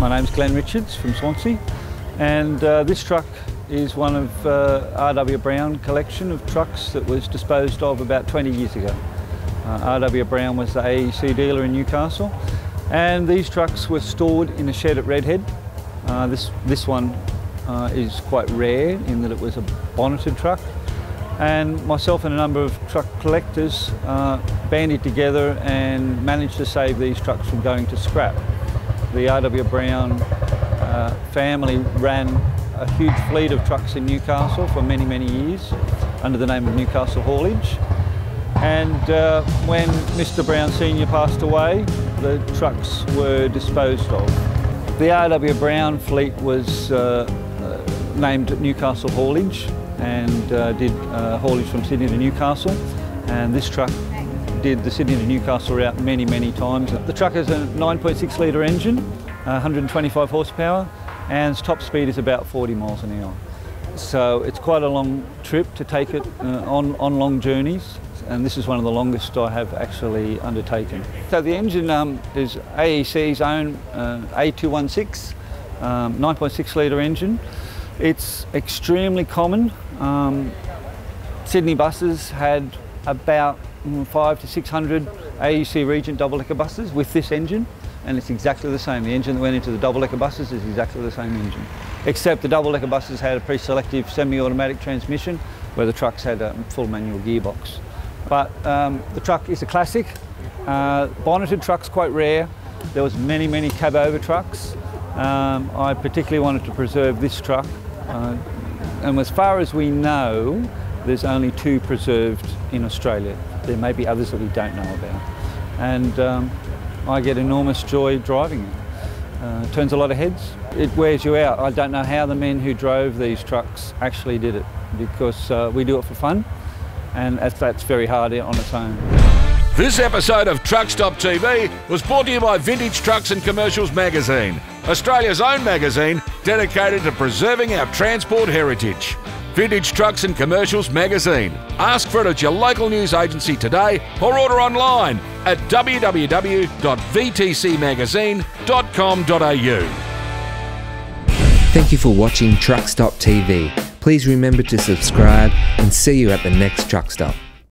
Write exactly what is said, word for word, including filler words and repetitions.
My name's Glenn Richards from Swansea, and uh, this truck is one of uh, R W Brown collection of trucks that was disposed of about twenty years ago. Uh, R W Brown was the A E C dealer in Newcastle, and these trucks were stored in a shed at Redhead. Uh, this, this one uh, is quite rare in that it was a bonneted truck, and myself and a number of truck collectors uh, banded together and managed to save these trucks from going to scrap. The R W Brown uh, family ran a huge fleet of trucks in Newcastle for many, many years under the name of Newcastle Haulage. And uh, when Mister Brown Senior passed away, the trucks were disposed of. The R W Brown fleet was uh, uh, named Newcastle Haulage, and uh, did uh, haulage from Sydney to Newcastle, and this truck did the Sydney to Newcastle route many, many times. The truck has a nine point six litre engine, one hundred twenty-five horsepower, and its top speed is about forty miles an hour. So it's quite a long trip to take it uh, on, on long journeys, and this is one of the longest I have actually undertaken. So the engine um, is A E C's own uh, A two sixteen, um, nine point six litre engine. It's extremely common. Um, Sydney buses had about five to six hundred A E C Regent double-decker buses with this engine, and it's exactly the same. The engine that went into the double-decker buses is exactly the same engine, except the double-decker buses had a pre-selective semi-automatic transmission, where the trucks had a full manual gearbox. But um, the truck is a classic. Uh, bonneted trucks quite rare. There was many, many cab-over trucks. Um, I particularly wanted to preserve this truck. Uh, and as far as we know, there's only two preserved in Australia. There may be others that we don't know about. And um, I get enormous joy driving it. Uh, it turns a lot of heads. It wears you out. I don't know how the men who drove these trucks actually did it, because uh, we do it for fun, and that's very hard on its own. This episode of Truckstop T V was brought to you by Vintage Trucks and Commercials magazine, Australia's own magazine dedicated to preserving our transport heritage. Vintage Trucks and Commercials magazine. Ask for it at your local news agency today, or order online at w w w dot v t c magazine dot com dot a u. Thank you for watching Truckstop T V. Please remember to subscribe, and see you at the next Truckstop.